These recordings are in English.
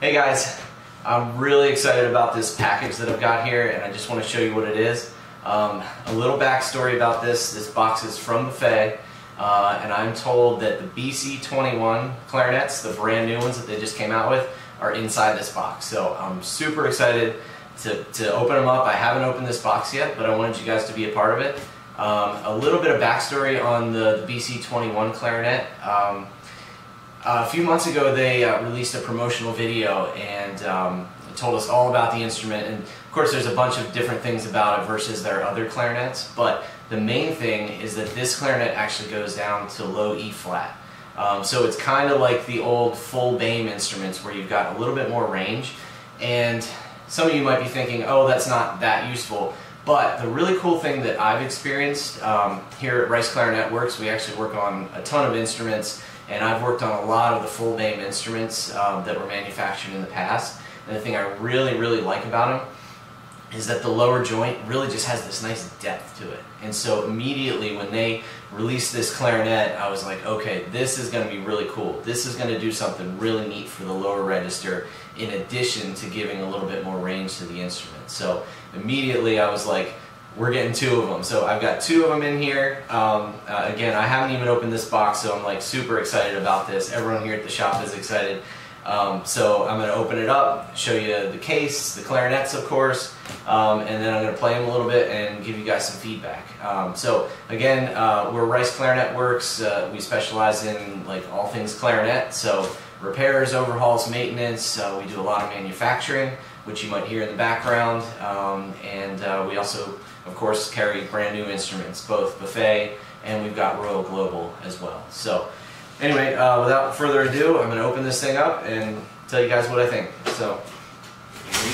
Hey guys, I'm really excited about this package that I've got here, and I just want to show you what it is. A little backstory about this. This box is from Buffet, and I'm told that the BC21 clarinets, the brand new ones that they just came out with, are inside this box. So I'm super excited to open them up. I haven't opened this box yet, but I wanted you guys to be a part of it. A little bit of backstory on the BC21 clarinet. A few months ago they released a promotional video and told us all about the instrument, and of course there's a bunch of different things about it versus their other clarinets, but the main thing is that this clarinet actually goes down to low E-flat. So it's kind of like the old full Boehm instruments where you've got a little bit more range, and some of you might be thinking, oh, that's not that useful. But the really cool thing that I've experienced here at Rice Clarinet Works, we actually work on a ton of instruments, and I've worked on a lot of the full Boehm instruments that were manufactured in the past. And the thing I really like about them is that the lower joint really just has this nice depth to it. And so immediately when they released this clarinet, I was like, okay, this is going to be really cool. This is going to do something really neat for the lower register, in addition to giving a little bit more range to the instrument. So immediately I was like, we're getting two of them. So I've got two of them in here. Again, I haven't even opened this box, so I'm like super excited about this. Everyone here at the shop is excited. So I'm going to open it up, show you the case, the clarinets of course, and then I'm going to play them a little bit and give you guys some feedback. So again, we're Rice Clarinet Works. We specialize in like all things clarinet, so repairs, overhauls, maintenance. We do a lot of manufacturing, which you might hear in the background, and we also of course carry brand new instruments, both Buffet and we've got Royal Global as well. So anyway, without further ado, I'm going to open this thing up and tell you guys what I think. So, here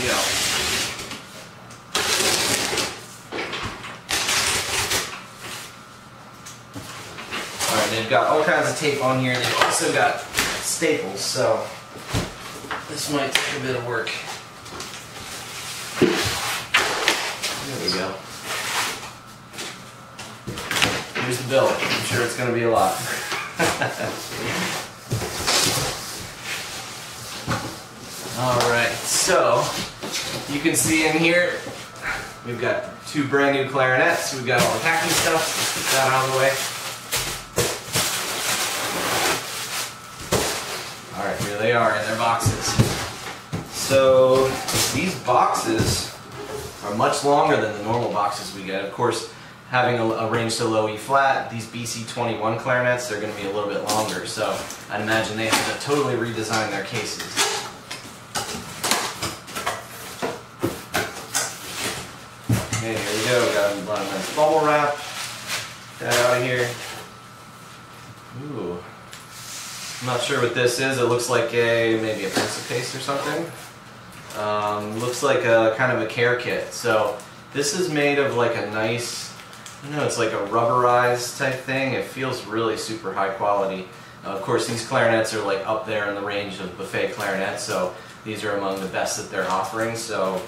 we go. Alright, they've got all kinds of tape on here, and they've also got staples, so this might take a bit of work. There we go. Here's the bill. I'm sure it's going to be a lot. Alright, so you can see in here we've got two brand new clarinets. We've got all the packing stuff, get that out of the way. Alright, here they are in their boxes. So these boxes are much longer than the normal boxes we get. Of course, having a range to low E flat, these BC21 clarinets, they're going to be a little bit longer, so I'd imagine they have to totally redesign their cases. Okay, here we go, got a lot of nice bubble wrap. Get that out of here. Ooh, I'm not sure what this is. It looks like maybe a pencil case or something. Looks like a kind of a care kit. So this is made of like a nice, no, it's like a rubberized type thing. It feels really super high quality. Of course, these clarinets are like up there in the range of Buffet clarinets, so these are among the best that they're offering, so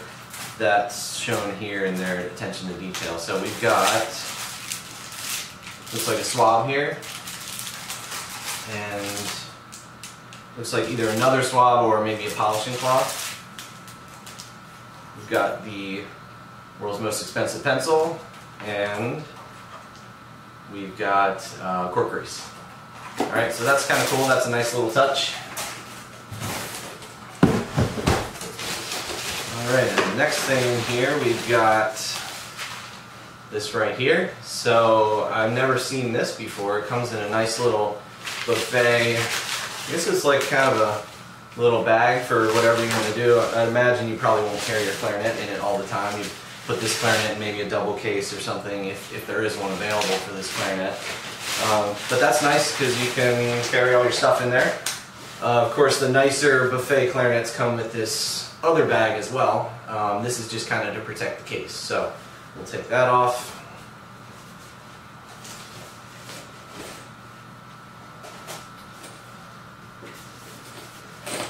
that's shown here in their attention to detail. So we've got, looks like a swab here, and looks like either another swab or maybe a polishing cloth. We've got the world's most expensive pencil, and we've got cork grease. Alright, so that's kind of cool, that's a nice little touch. Alright, the next thing in here, we've got this right here. So I've never seen this before. It comes in a nice little Buffet, I guess it's like kind of a little bag for whatever you're going to do. I'd imagine you probably won't carry your clarinet in it all the time. You've put this clarinet in maybe a double case or something, if there is one available for this clarinet. But that's nice because you can carry all your stuff in there. Of course, the nicer Buffet clarinets come with this other bag as well. This is just kind of to protect the case, so we'll take that off.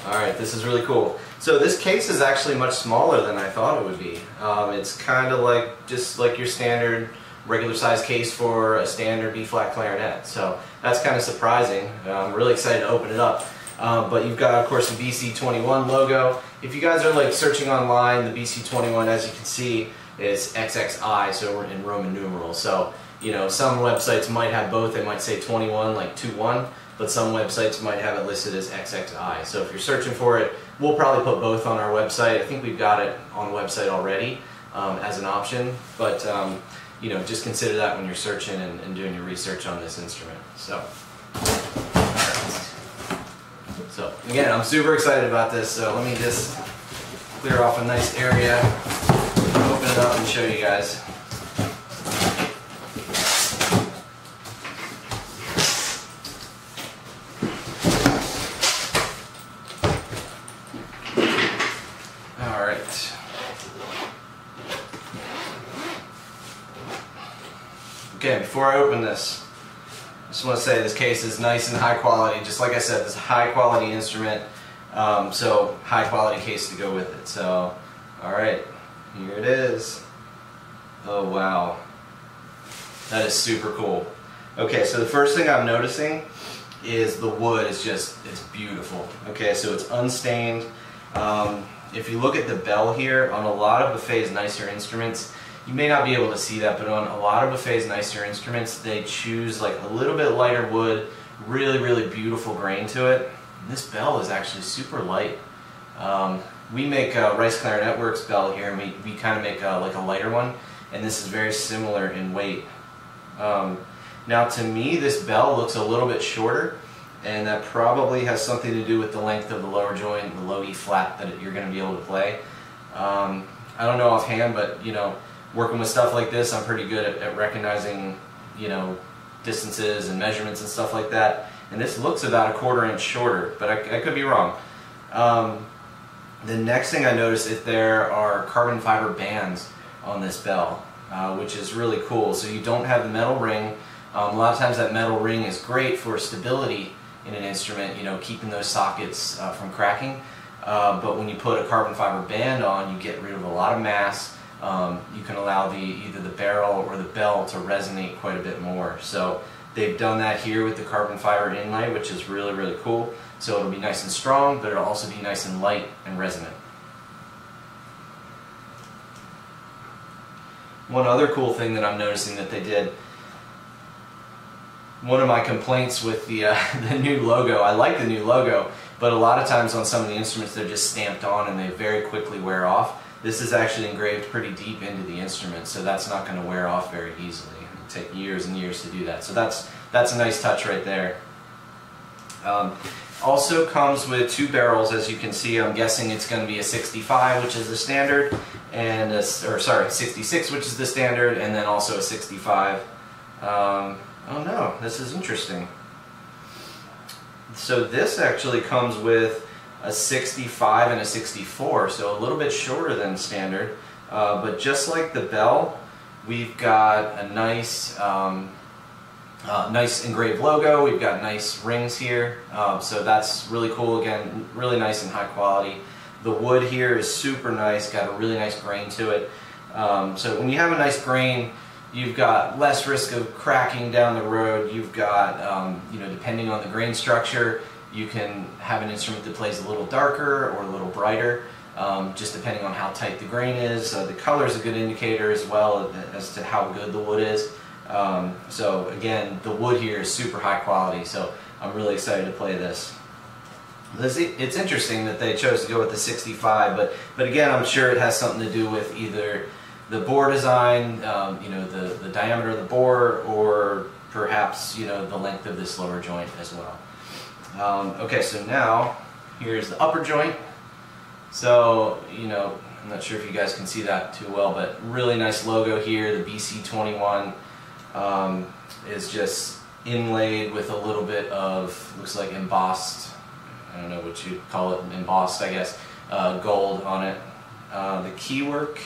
Alright, this is really cool. So this case is actually much smaller than I thought it would be. It's kind of like just like your standard regular size case for a standard B-flat clarinet. So that's kind of surprising. I'm really excited to open it up. But you've got, of course, the BC21 logo. If you guys are like searching online, the BC21, as you can see, is XXI, so we're in Roman numerals. So, you know, some websites might have both. They might say 21, like 21, but some websites might have it listed as XXI. So if you're searching for it, we'll probably put both on our website. I think we've got it on the website already as an option, but you know, just consider that when you're searching and doing your research on this instrument. So again, I'm super excited about this, so let me just clear off a nice area, open it up and show you guys. Alright. Okay, before I open this, I just want to say this case is nice and high quality. Just like I said, this is a high quality instrument, so high quality case to go with it. So, alright, here it is. Oh wow, that is super cool. Okay, so the first thing I'm noticing is the wood is just, it's beautiful. Okay, so it's unstained. If you look at the bell here, on a lot of Buffet's nicer instruments, you may not be able to see that, but on a lot of Buffet's nicer instruments, they choose like a little bit lighter wood, really, really beautiful grain to it. And this bell is actually super light. We make Rice Clarinet Works bell here, and we kind of make like a lighter one, and this is very similar in weight. Now to me, this bell looks a little bit shorter, and that probably has something to do with the length of the lower joint, the low E-flat that you're going to be able to play. I don't know offhand, but you know, working with stuff like this, I'm pretty good at recognizing, you know, distances and measurements and stuff like that. And this looks about a 1/4 inch shorter, but I could be wrong. The next thing I noticed is there are carbon fiber bands on this bell, which is really cool. So you don't have the metal ring. A lot of times that metal ring is great for stability in an instrument, you know, keeping those sockets from cracking. But when you put a carbon fiber band on, you get rid of a lot of mass. You can allow either the barrel or the bell to resonate quite a bit more. So they've done that here with the carbon fiber inlay, which is really, really cool. So it'll be nice and strong, but it'll also be nice and light and resonant. One other cool thing that I'm noticing that they did, one of my complaints with the new logo, I like the new logo, but a lot of times on some of the instruments they're just stamped on and they very quickly wear off. This is actually engraved pretty deep into the instrument, so that's not going to wear off very easily. It'll take years and years to do that. So that's a nice touch right there. Also comes with two barrels, as you can see. I'm guessing it's going to be a 65, which is the standard, and sorry, 66, which is the standard, and then also a 65. Oh no, this is interesting. So this actually comes with a 65 and a 64, so a little bit shorter than standard, but just like the bell, we've got a nice nice engraved logo, we've got nice rings here, so that's really cool. Again, really nice and high quality. The wood here is super nice, got a really nice grain to it, so when you have a nice grain, you've got less risk of cracking down the road. You've got, you know, depending on the grain structure, you can have an instrument that plays a little darker or a little brighter, just depending on how tight the grain is. The color is a good indicator as well as to how good the wood is. So again, the wood here is super high quality, so I'm really excited to play this. It's interesting that they chose to go with the 65, but again, I'm sure it has something to do with either the bore design, you know, the diameter of the bore, or perhaps, you know, the length of this lower joint as well. Okay, so now here's the upper joint. So, you know, I'm not sure if you guys can see that too well, but really nice logo here. The BC21 is just inlaid with a little bit of, looks like embossed, I don't know what you'd call it, embossed, I guess, gold on it. The keywork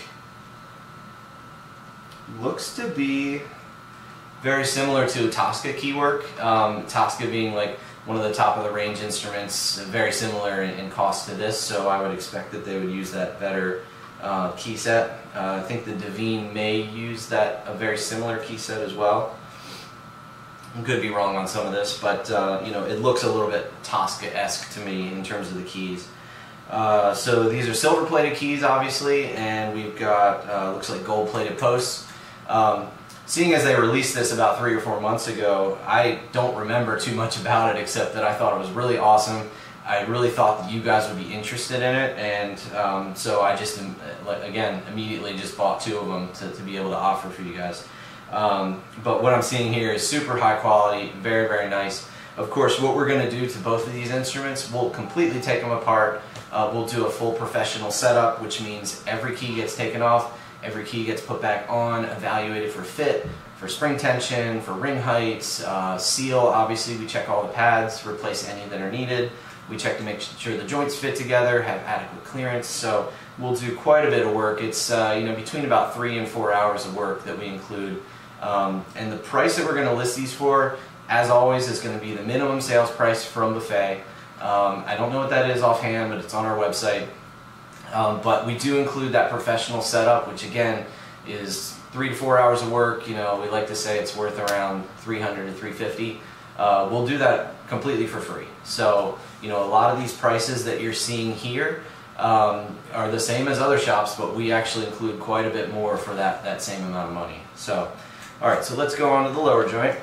looks to be very similar to a Tosca keywork, Tosca being like one of the top of the range instruments, very similar in cost to this, so I would expect that they would use that better key set. I think the Divine may use that, a very similar key set as well. I could be wrong on some of this, but you know, it looks a little bit Tosca-esque to me in terms of the keys. So these are silver-plated keys, obviously, and we've got looks like gold-plated posts. Seeing as they released this about 3 or 4 months ago, I don't remember too much about it except that I thought it was really awesome. I really thought that you guys would be interested in it, and so I just, again, immediately just bought 2 of them to be able to offer for you guys. But what I'm seeing here is super high quality, very, very nice. Of course, what we're going to do to both of these instruments, we'll completely take them apart. We'll do a full professional setup, which means every key gets taken off, every key gets put back on, evaluated for fit, for spring tension, for ring heights, seal, obviously we check all the pads, replace any that are needed. We check to make sure the joints fit together, have adequate clearance, so we'll do quite a bit of work. It's you know, between about 3 and 4 hours of work that we include. And the price that we're going to list these for, as always, is going to be the minimum sales price from Buffet. I don't know what that is offhand, but it's on our website. But we do include that professional setup, which again is 3 to 4 hours of work. You know, we like to say it's worth around $300 to $350. We'll do that completely for free. So, you know, a lot of these prices that you're seeing here are the same as other shops, but we actually include quite a bit more for that same amount of money. So, all right, so let's go on to the lower joint.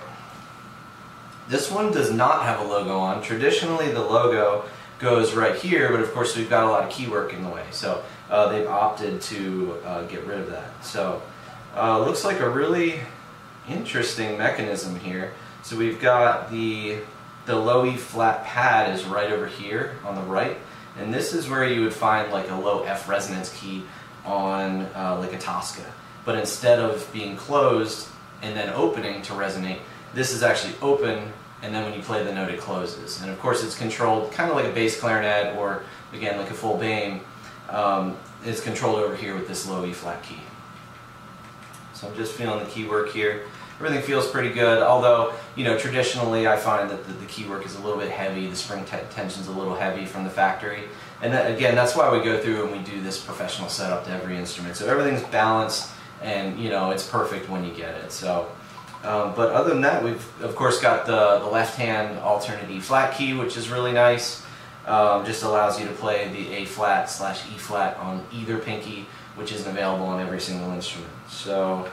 This one does not have a logo on. Traditionally, the logo goes right here, but of course, we've got a lot of keywork in the way, so they've opted to get rid of that. So, looks like a really interesting mechanism here. So we've got the low E flat pad is right over here on the right, and this is where you would find like a low F resonance key on like a Tosca. But instead of being closed and then opening to resonate, this is actually open, and then when you play the note it closes. And of course it's controlled kind of like a bass clarinet, or again like a full Boehm. It's controlled over here with this low E flat key. So I'm just feeling the key work here. Everything feels pretty good, although, you know, traditionally I find that the key work is a little bit heavy, the spring tension's a little heavy from the factory. And that, again, that's why we go through and we do this professional setup to every instrument. So everything's balanced and, you know, it's perfect when you get it. So, but other than that, we've, of course, got the left-hand alternate E-flat key, which is really nice. Just allows you to play the A-flat/E-flat on either pinky, which isn't available on every single instrument. So...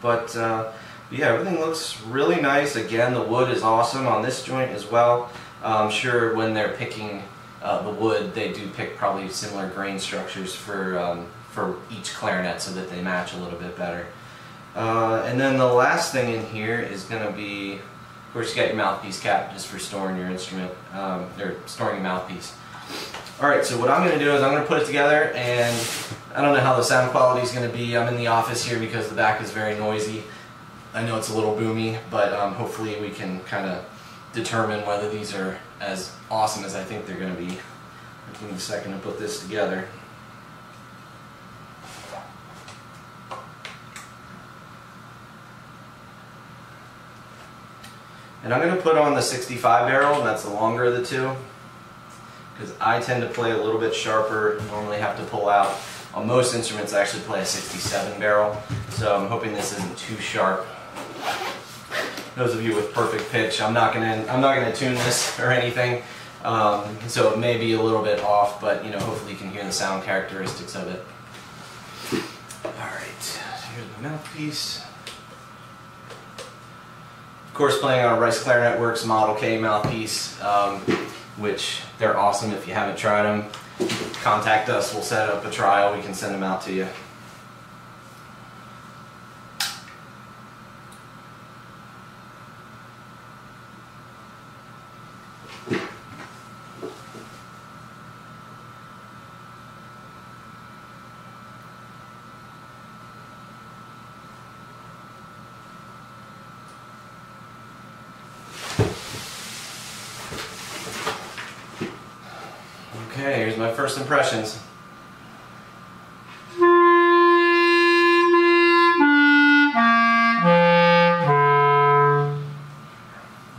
But yeah, everything looks really nice. Again, the wood is awesome on this joint as well. I'm sure when they're picking the wood, they do pick probably similar grain structures for each clarinet so that they match a little bit better. And then the last thing in here is going to be, of course, you got your mouthpiece cap just for storing your instrument, or storing your mouthpiece. Alright, so what I'm going to do is I'm going to put it together, and I don't know how the sound quality is going to be. I'm in the office here because the back is very noisy. I know it's a little boomy, but hopefully we can kind of determine whether these are as awesome as I think they're going to be. I'll give me a second to put this together. And I'm going to put on the 65 barrel, and that's the longer of the two, because I tend to play a little bit sharper, normally have to pull out. On most instruments I actually play a 67 barrel, so I'm hoping this isn't too sharp. Those of you with perfect pitch, I'm not gonna tune this or anything, so it may be a little bit off, but you know, hopefully you can hear the sound characteristics of it. Alright, so here's my mouthpiece. Of course, playing on a Rice Clarinet Works Model K mouthpiece, which they're awesome. If you haven't tried them, contact us, we'll set up a trial, we can send them out to you. Okay, here's my first impressions.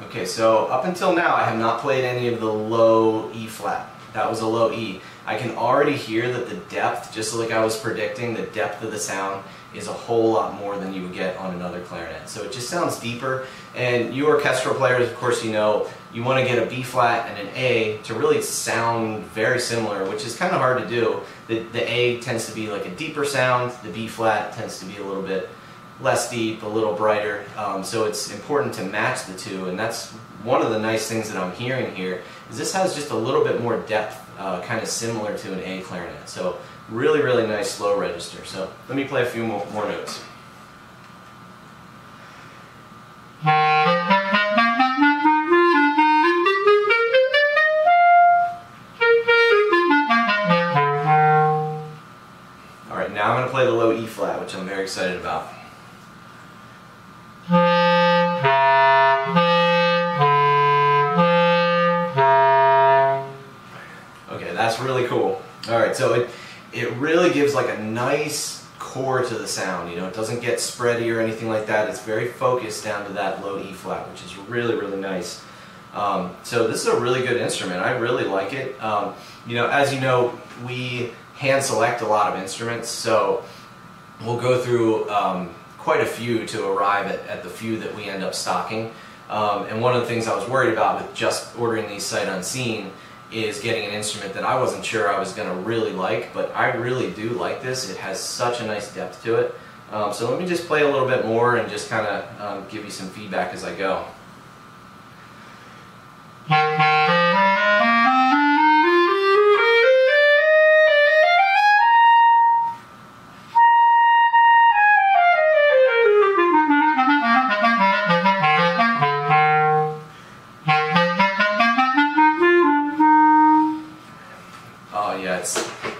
Okay, so up until now I have not played any of the low E flat. that was a low E. I can already hear that the depth, just like I was predicting, the depth of the sound is a whole lot more than you would get on another clarinet. So it just sounds deeper, and you orchestral players, of course, you know, you want to get a B-flat and an A to really sound very similar, which is kind of hard to do. The A tends to be like a deeper sound, the B-flat tends to be a little bit less deep, a little brighter, so it's important to match the two, and that's one of the nice things that I'm hearing here, is this has just a little bit more depth, kind of similar to an A clarinet, so really, really nice slow register. So let me play a few more notes. Alright, now I'm going to play the low E flat, which I'm very excited about. Okay, that's really cool. Alright, so it really gives like a nice core to the sound, you know, it doesn't get spready or anything like that, it's very focused down to that low E flat, which is really, really nice. So this is a really good instrument, I really like it. You know, as you know, we hand select a lot of instruments, so we'll go through quite a few to arrive at the few that we end up stocking. And one of the things I was worried about with just ordering these sight unseen is getting an instrument that I wasn't sure I was going to really like, but I really do like this. It has such a nice depth to it. So let me just play a little bit more and just kind of give you some feedback as I go.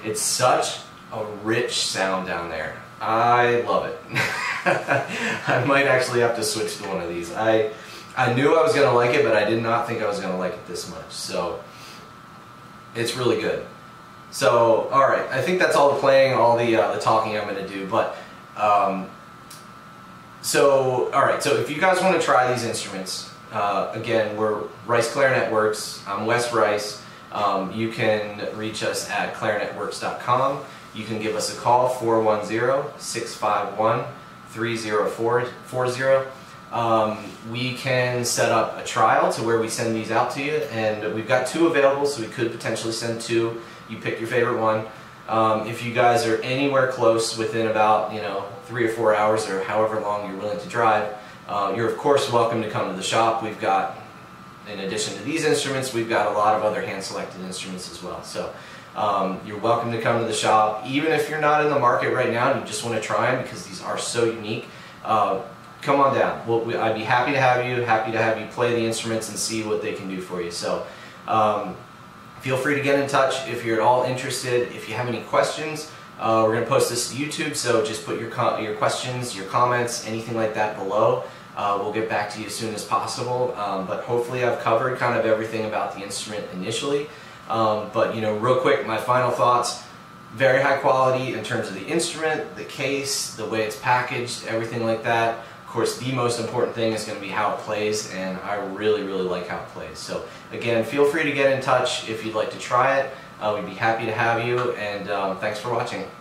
It's such a rich sound down there. I love it. I might actually have to switch to one of these. I knew I was going to like it, but I did not think I was going to like it this much. So it's really good. So, all right, I think that's all the playing, all the talking I'm going to do. But all right, so if you guys want to try these instruments, again, we're Rice Clarinet Works. I'm Wes Rice. You can reach us at clarinetworks.com. You can give us a call, 410-651-3040. We can set up a trial to where we send these out to you, and we've got two available, so we could potentially send two. You pick your favorite one. If you guys are anywhere close within about, you know, 3 or 4 hours or however long you're willing to drive, you're of course welcome to come to the shop. We've got, in addition to these instruments, we've got a lot of other hand-selected instruments as well. So you're welcome to come to the shop. Even if you're not in the market right now and you just want to try them because these are so unique, come on down. I'd be happy to have you play the instruments and see what they can do for you. So feel free to get in touch if you're at all interested. If you have any questions, we're going to post this to YouTube, so just put your questions, your comments, anything like that below. We'll get back to you as soon as possible, but hopefully I've covered kind of everything about the instrument initially. But you know, real quick, my final thoughts: very high quality in terms of the instrument, the case, the way it's packaged, everything like that. Of course, the most important thing is going to be how it plays, and I really, really like how it plays. So again, feel free to get in touch if you'd like to try it. We'd be happy to have you, and thanks for watching.